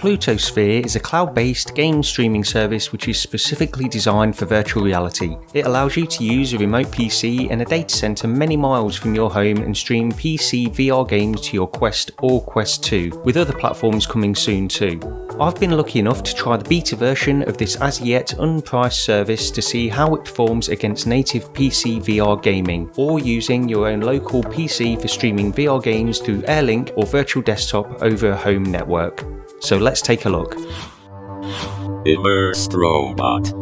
PlutoSphere is a cloud-based game streaming service which is specifically designed for virtual reality. It allows you to use a remote PC and a data center many miles from your home and stream PC VR games to your Quest or Quest 2, with other platforms coming soon too. I've been lucky enough to try the beta version of this as yet unpriced service to see how it performs against native PC VR gaming, or using your own local PC for streaming VR games through AirLink or Virtual Desktop over a home network. So let's take a look. Immersed Robot.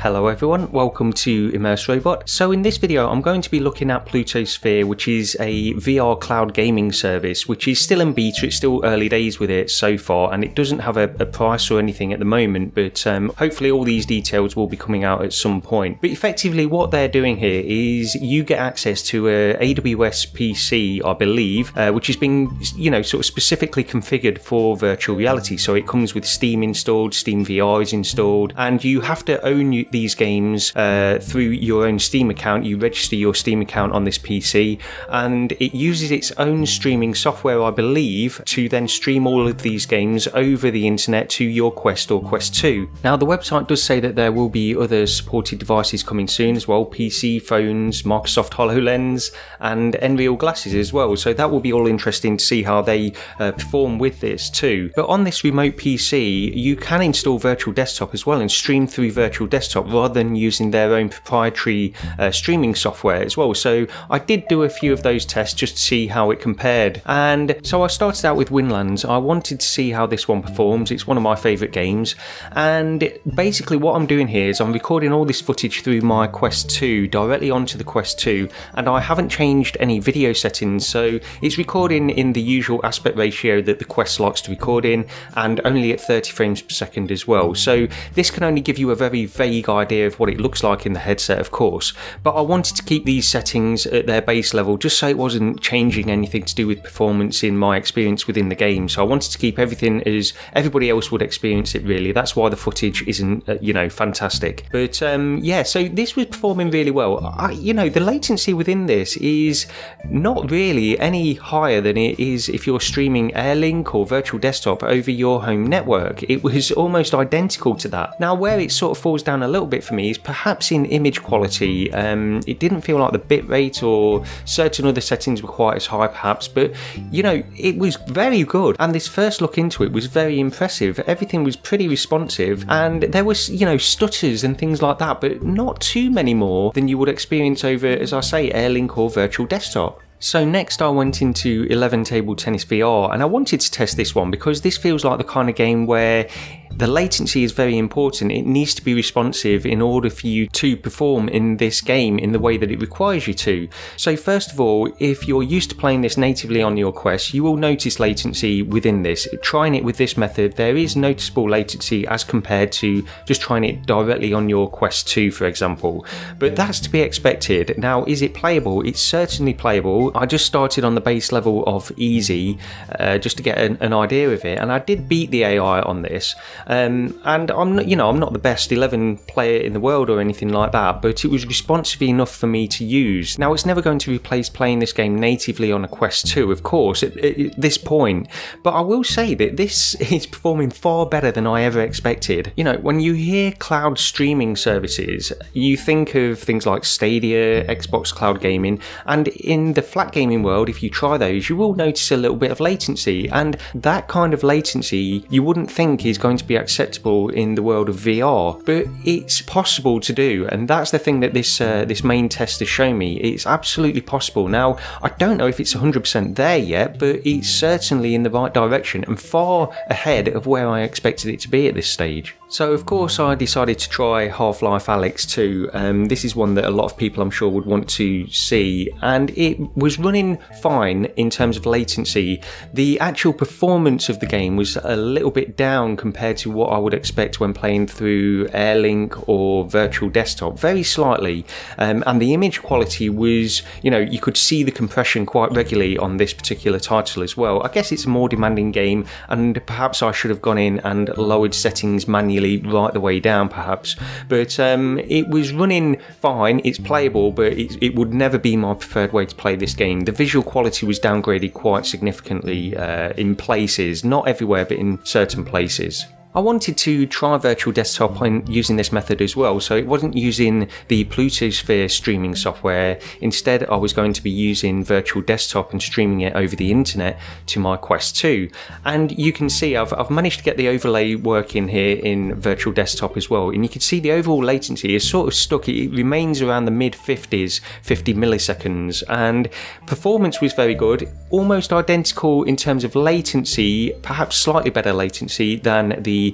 Hello everyone, welcome to Immersed Robot. So in this video I'm going to be looking at PlutoSphere, which is a VR cloud gaming service which is still in beta. It's still early days with it so far, and it doesn't have a price or anything at the moment, but hopefully all these details will be coming out at some point. But effectively what they're doing here is you get access to a AWS PC, I believe, which has been, you know, sort of specifically configured for virtual reality. So it comes with Steam installed, SteamVR is installed, and you have to own these games through your own Steam account. You register your Steam account on this PC, and it uses its own streaming software, I believe, to then stream all of these games over the internet to your Quest or Quest 2. Now the website does say that there will be other supported devices coming soon as well, PC, phones, Microsoft HoloLens and Nreal glasses as well, so that will be all interesting to see how they perform with this too. But on this remote PC you can install Virtual Desktop as well and stream through Virtual Desktop rather than using their own proprietary streaming software as well. So I did do a few of those tests just to see how it compared, and so I started out with Windlands. I wanted to see how this one performs. It's one of my favourite games, and basically what I'm doing here is I'm recording all this footage through my Quest 2 directly onto the Quest 2, and I haven't changed any video settings, so it's recording in the usual aspect ratio that the Quest likes to record in, and only at 30 frames per second as well. So this can only give you a very vague idea of what it looks like in the headset, of course, but I wanted to keep these settings at their base level just so it wasn't changing anything to do with performance in my experience within the game. So I wanted to keep everything as everybody else would experience it, really. That's why the footage isn't you know, fantastic, but yeah, so this was performing really well. You know, the latency within this is not really any higher than it is if you're streaming AirLink or Virtual Desktop over your home network. It was almost identical to that. Now where it sort of falls down a little bit for me is perhaps in image quality. It didn't feel like the bitrate or certain other settings were quite as high perhaps, but you know, it was very good, and this first look into it was very impressive. Everything was pretty responsive, and there was, you know, stutters and things like that, but not too many more than you would experience over, as I say, AirLink or Virtual Desktop. So next I went into 11 Table Tennis VR, and I wanted to test this one because this feels like the kind of game where the latency is very important. It needs to be responsive in order for you to perform in this game in the way that it requires you to. So first of all, if you're used to playing this natively on your Quest, you will notice latency within this. Trying it with this method, there is noticeable latency as compared to just trying it directly on your Quest 2, for example. But that's to be expected. Now, is it playable? It's certainly playable. I just started on the base level of easy, just to get an idea of it, and I did beat the AI on this. And I'm not, you know, I'm not the best 11 player in the world or anything like that, but it was responsive enough for me to use. Now it's never going to replace playing this game natively on a Quest 2, of course, at this point, but I will say that this is performing far better than I ever expected. You know, when you hear cloud streaming services, you think of things like Stadia, Xbox Cloud Gaming, and in the flat gaming world, if you try those, you will notice a little bit of latency, and that kind of latency you wouldn't think is going to be acceptable in the world of VR, but it's possible to do, and that's the thing that this main test has shown me. It's absolutely possible. Now I don't know if it's 100% there yet, but it's certainly in the right direction and far ahead of where I expected it to be at this stage. So of course I decided to try Half-Life Alyx 2. This is one that a lot of people I'm sure would want to see, and it was running fine in terms of latency. The actual performance of the game was a little bit down compared to what I would expect when playing through AirLink or Virtual Desktop, very slightly, and the image quality was, you know, you could see the compression quite regularly on this particular title as well. I guess it's a more demanding game, and perhaps I should have gone in and lowered settings manually manually right the way down perhaps, but it was running fine, it's playable, but it would never be my preferred way to play this game. The visual quality was downgraded quite significantly in places, not everywhere but in certain places. I wanted to try Virtual Desktop using this method as well, so it wasn't using the PlutoSphere streaming software. Instead, I was going to be using Virtual Desktop and streaming it over the internet to my Quest 2. And you can see I've managed to get the overlay working here in Virtual Desktop as well, and you can see the overall latency is sort of stuck. It remains around the mid-50s, 50 milliseconds, and performance was very good, almost identical in terms of latency, perhaps slightly better latency than the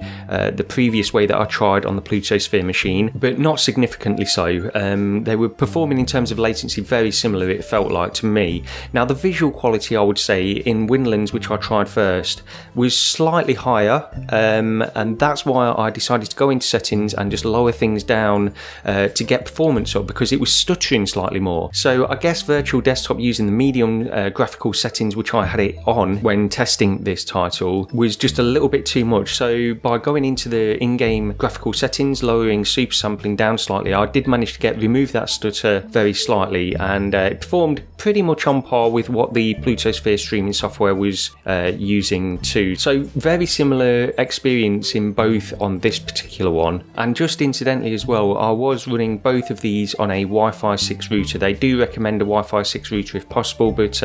previous way that I tried on the PlutoSphere machine, but not significantly so. They were performing in terms of latency very similar, it felt like to me. Now the visual quality, I would say, in Windlands, which I tried first, was slightly higher, and that's why I decided to go into settings and just lower things down to get performance up, because it was stuttering slightly more. So I guess Virtual Desktop using the medium graphical settings, which I had it on when testing this title, was just a little bit too much. So by going into the in-game graphical settings, lowering super sampling down slightly, I did manage to remove that stutter very slightly, and it performed pretty much on par with what the PlutoSphere streaming software was using too. So very similar experience in both on this particular one. And just incidentally as well, I was running both of these on a Wi-Fi 6 router. They do recommend a Wi-Fi 6 router if possible, but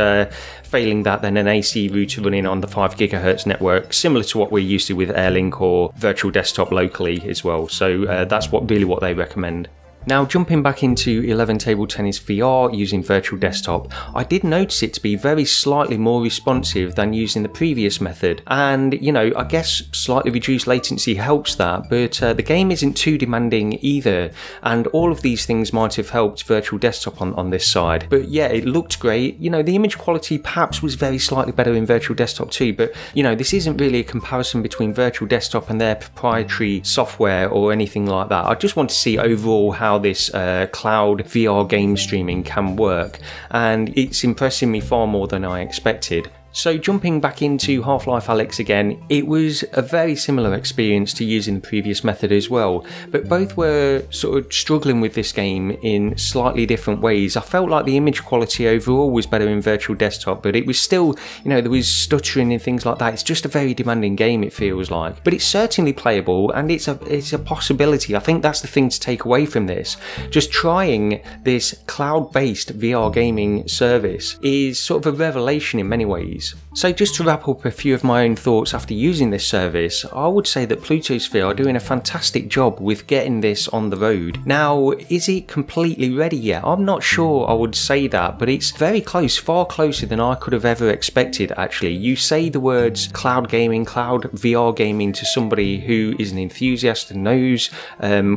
failing that, then an AC router running on the 5 GHz network, similar to what we're used to with AirLink or Virtual Desktop locally as well. So that's really what they recommend. Now jumping back into 11 Table Tennis VR using Virtual Desktop, I did notice it to be very slightly more responsive than using the previous method, and you know, I guess slightly reduced latency helps that, but the game isn't too demanding either, and all of these things might have helped Virtual Desktop on this side. But yeah, it looked great. You know, the image quality perhaps was very slightly better in Virtual Desktop too, but you know, this isn't really a comparison between Virtual Desktop and their proprietary software or anything like that. I just want to see overall how this cloud VR game streaming can work, and it's impressing me far more than I expected. So jumping back into Half-Life Alyx again, it was a very similar experience to using the previous method as well, but both were sort of struggling with this game in slightly different ways. I felt like the image quality overall was better in Virtual Desktop, but it was still, you know, there was stuttering and things like that. It's just a very demanding game, it feels like, but it's certainly playable, and it's a possibility. I think that's the thing to take away from this. Just trying this cloud-based VR gaming service is sort of a revelation in many ways. So just to wrap up a few of my own thoughts after using this service, I would say that PlutoSphere are doing a fantastic job with getting this on the road. Now, is it completely ready yet? I'm not sure I would say that, but it's very close, far closer than I could have ever expected actually. You say the words cloud gaming, cloud VR gaming to somebody who is an enthusiast and knows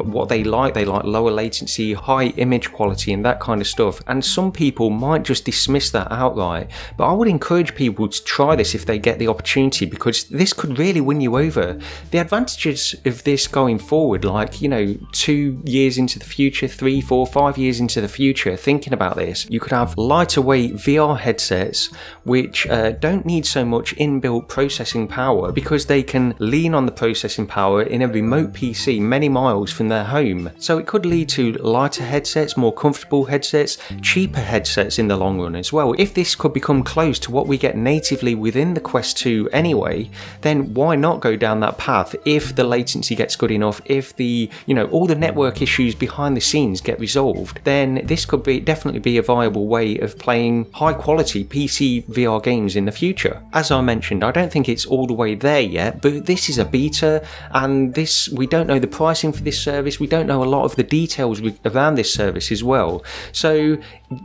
what they like lower latency, high image quality and that kind of stuff, and some people might just dismiss that outright, but I would encourage people to try this if they get the opportunity, because this could really win you over. The advantages of this going forward, like, you know, 2 years into the future, 3, 4, 5 years into the future, thinking about this, you could have lighter weight VR headsets which don't need so much inbuilt processing power, because they can lean on the processing power in a remote PC many miles from their home. So it could lead to lighter headsets, more comfortable headsets, cheaper headsets in the long run as well. If this could become close to what we get natively within the Quest 2 anyway, then why not go down that path if the latency gets good enough, if the, you know, all the network issues behind the scenes get resolved, then this could be definitely be a viable way of playing high quality PC VR games in the future. As I mentioned, I don't think it's all the way there yet, but this is a beta, and this, we don't know the pricing for this service, we don't know a lot of the details around this service as well, so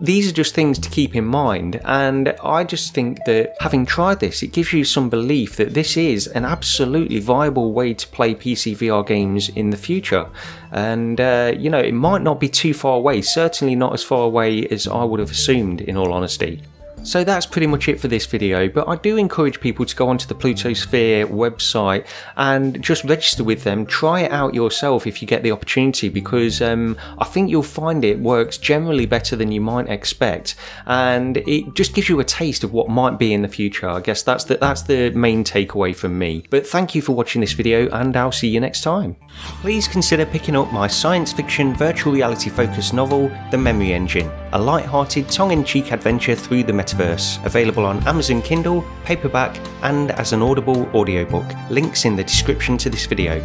these are just things to keep in mind. And I just think that having tried this, it gives you some belief that this is an absolutely viable way to play PC VR games in the future. And you know, it might not be too far away, certainly not as far away as I would have assumed in all honesty. So that's pretty much it for this video, but I do encourage people to go onto the PlutoSphere website and just register with them, try it out yourself if you get the opportunity, because I think you'll find it works generally better than you might expect, and it just gives you a taste of what might be in the future. I guess that's the main takeaway from me. But thank you for watching this video, and I'll see you next time. Please consider picking up my science fiction virtual reality focused novel, The Memory Engine, a light-hearted, tongue-in-cheek adventure through the metaverse, available on Amazon Kindle, paperback, and as an Audible audiobook. Links in the description to this video.